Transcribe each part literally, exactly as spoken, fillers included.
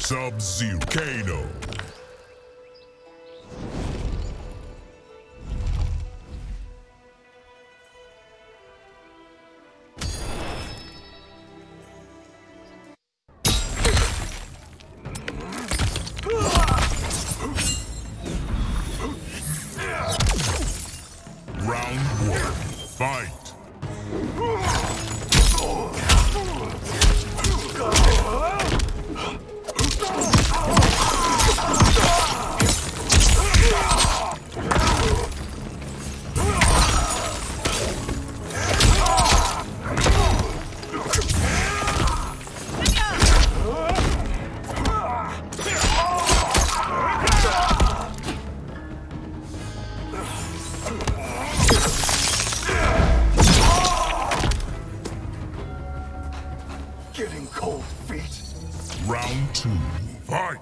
Sub-Zero, Kano. Round one, fight! Getting cold feet. Round two, fight!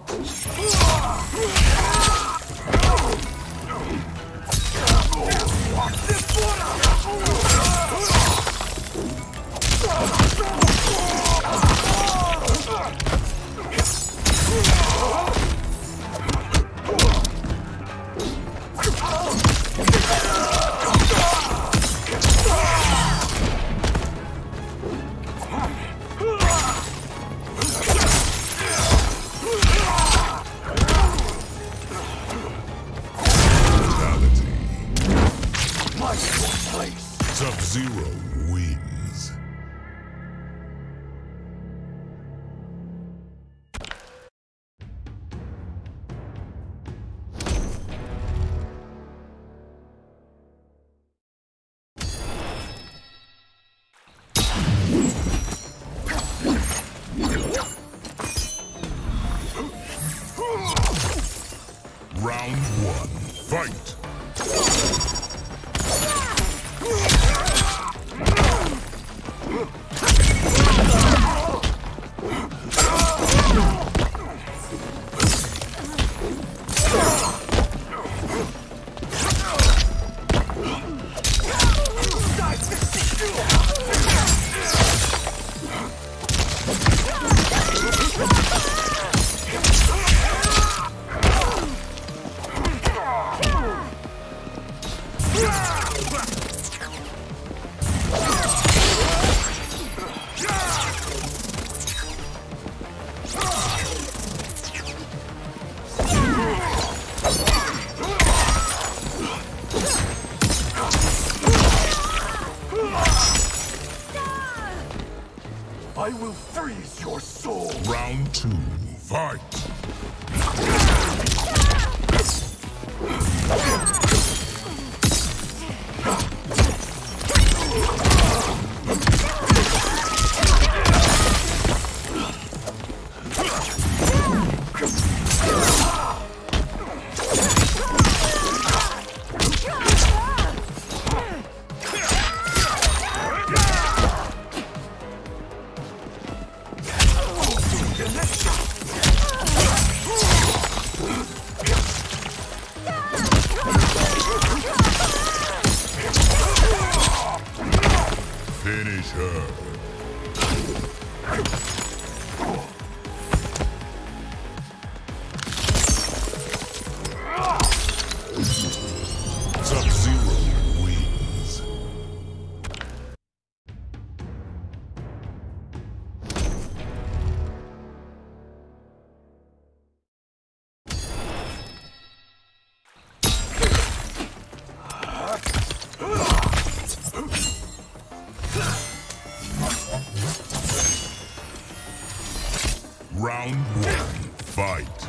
Sub-Zero wins. Round one, fight! I will freeze your soul! Round two, fight! Finish her. Round one, fight!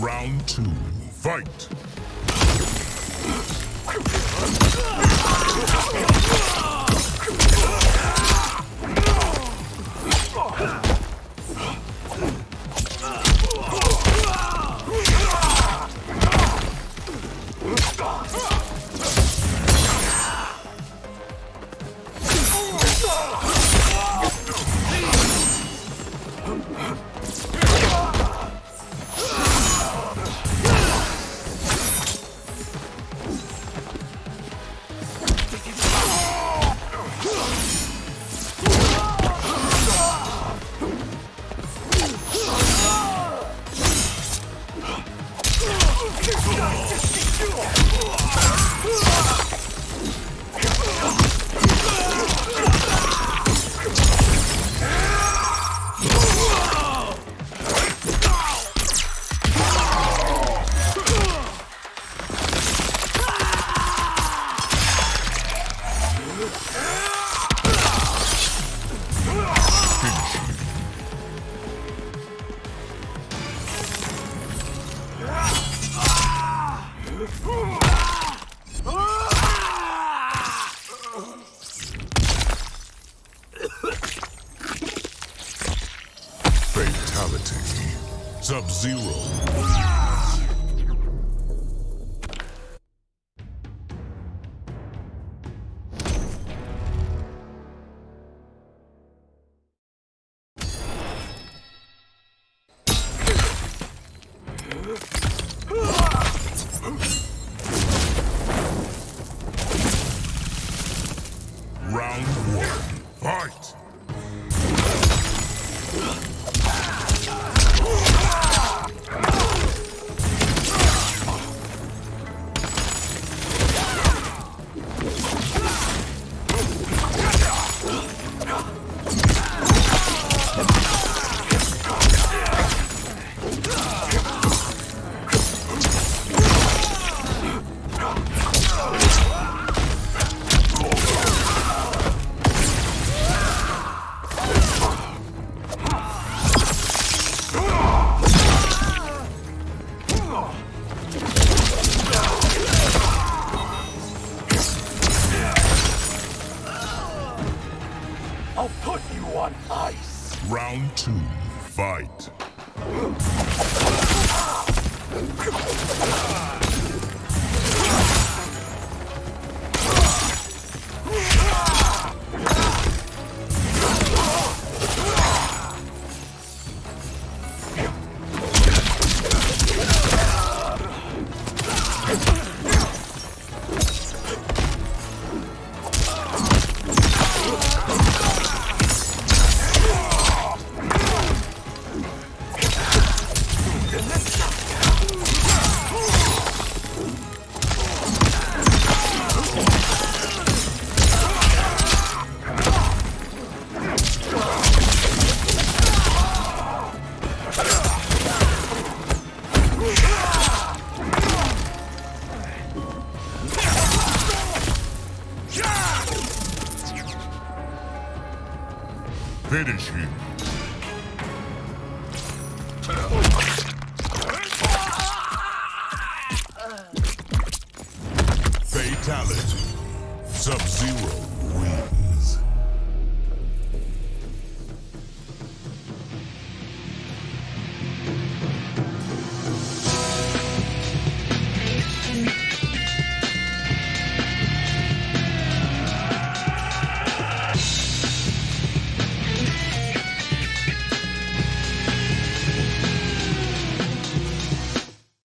Round two, fight! fatality. Sub-Zero. Round one, fight! I'll put you on ice! Round two, fight! Finish him. Fatality. Sub-Zero.